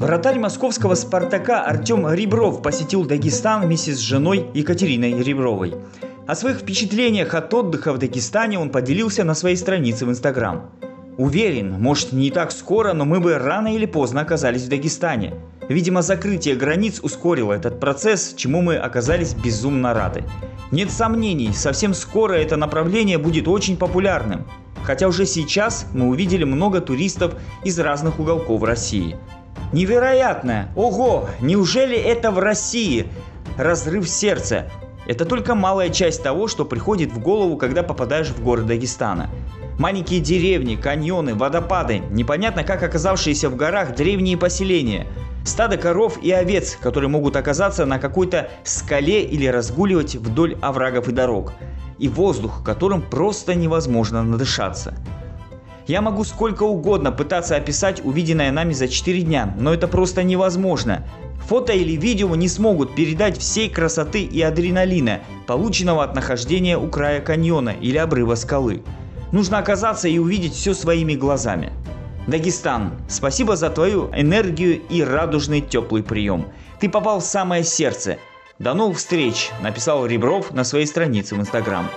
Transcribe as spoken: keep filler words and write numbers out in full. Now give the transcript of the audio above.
Вратарь московского «Спартака» Артем Ребров посетил Дагестан вместе с женой Екатериной Ребровой. О своих впечатлениях от отдыха в Дагестане он поделился на своей странице в Instagram. «Уверен, может, не так скоро, но мы бы рано или поздно оказались в Дагестане. Видимо, закрытие границ ускорило этот процесс, чему мы оказались безумно рады. Нет сомнений, совсем скоро это направление будет очень популярным. Хотя уже сейчас мы увидели много туристов из разных уголков России». Невероятно! Ого! Неужели это в России? Разрыв сердца. Это только малая часть того, что приходит в голову, когда попадаешь в горы Дагестана. Маленькие деревни, каньоны, водопады, непонятно как оказавшиеся в горах древние поселения, стадо коров и овец, которые могут оказаться на какой-то скале или разгуливать вдоль оврагов и дорог, и воздух, которым просто невозможно надышаться. Я могу сколько угодно пытаться описать увиденное нами за четыре дня, но это просто невозможно. Фото или видео не смогут передать всей красоты и адреналина, полученного от нахождения у края каньона или обрыва скалы. Нужно оказаться и увидеть все своими глазами. Дагестан, спасибо за твою энергию и радужный теплый прием. Ты попал в самое сердце. До новых встреч, написал Ребров на своей странице в Instagram.